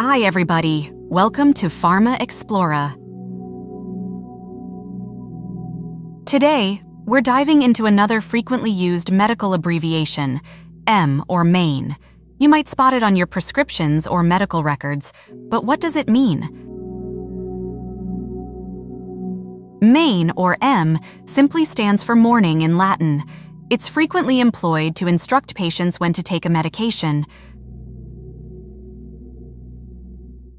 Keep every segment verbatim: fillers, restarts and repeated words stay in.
Hi everybody, welcome to PharmaExplora. Today, we're diving into another frequently used medical abbreviation, M or MAIN. You might spot it on your prescriptions or medical records, but what does it mean? MAIN or M simply stands for morning in Latin. It's frequently employed to instruct patients when to take a medication.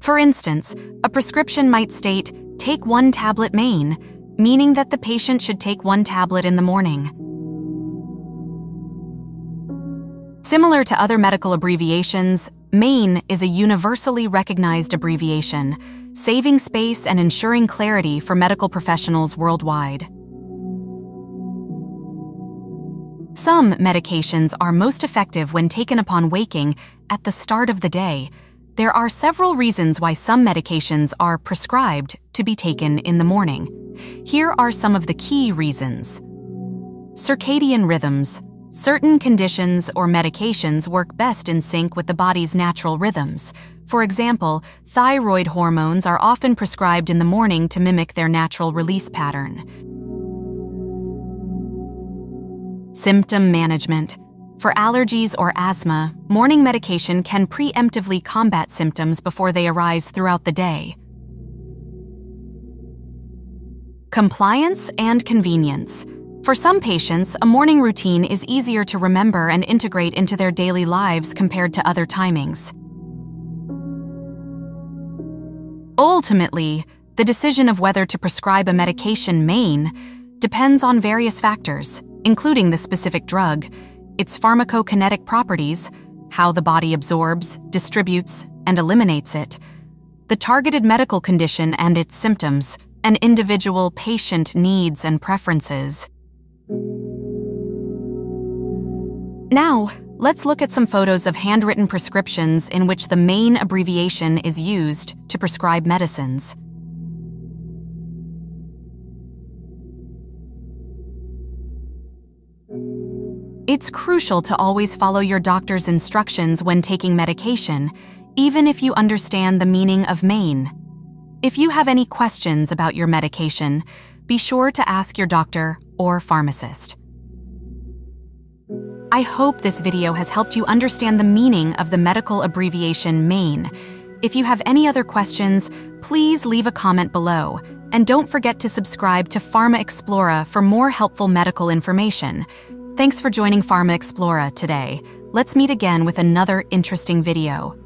For instance, a prescription might state, "Take one tablet MAIN," meaning that the patient should take one tablet in the morning. Similar to other medical abbreviations, MAIN is a universally recognized abbreviation, saving space and ensuring clarity for medical professionals worldwide. Some medications are most effective when taken upon waking at the start of the day. There are several reasons why some medications are prescribed to be taken in the morning. Here are some of the key reasons. Circadian rhythms. Certain conditions or medications work best in sync with the body's natural rhythms. For example, thyroid hormones are often prescribed in the morning to mimic their natural release pattern. Symptom management. For allergies or asthma, morning medication can preemptively combat symptoms before they arise throughout the day. Compliance and convenience. For some patients, a morning routine is easier to remember and integrate into their daily lives compared to other timings. Ultimately, the decision of whether to prescribe a medication MAIN depends on various factors, including the specific drug, its pharmacokinetic properties, how the body absorbs, distributes, and eliminates it, the targeted medical condition and its symptoms, and individual patient needs and preferences. Now, let's look at some photos of handwritten prescriptions in which the MAIN abbreviation is used to prescribe medicines. It's crucial to always follow your doctor's instructions when taking medication, even if you understand the meaning of MAIN. If you have any questions about your medication, be sure to ask your doctor or pharmacist. I hope this video has helped you understand the meaning of the medical abbreviation MAIN. If you have any other questions, please leave a comment below, and don't forget to subscribe to PharmaExplora for more helpful medical information. Thanks for joining PharmaExplora today. Let's meet again with another interesting video.